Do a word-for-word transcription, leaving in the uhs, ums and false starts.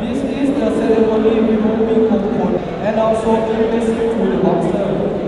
This is the ceremony removing cocoa and also impressive food lobster.